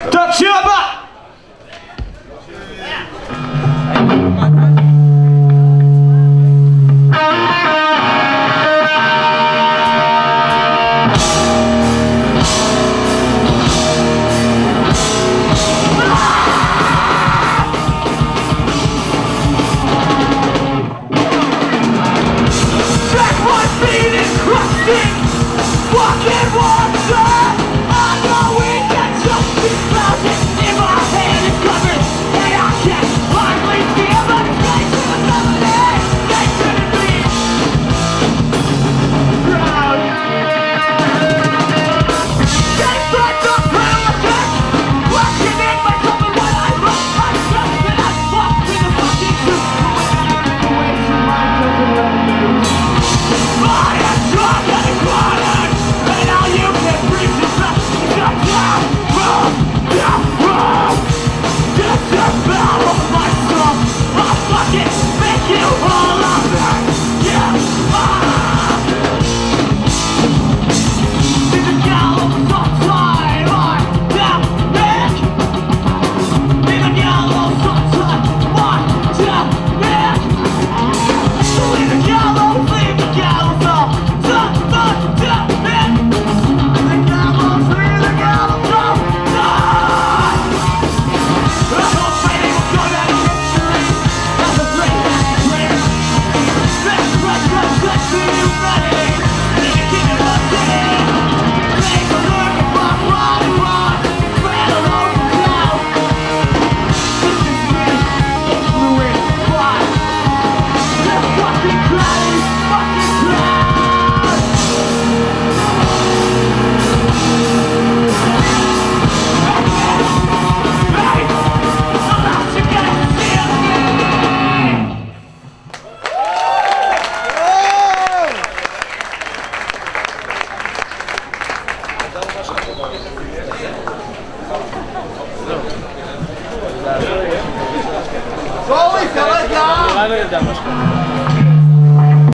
Touch your butt! Slowly, fellas, down!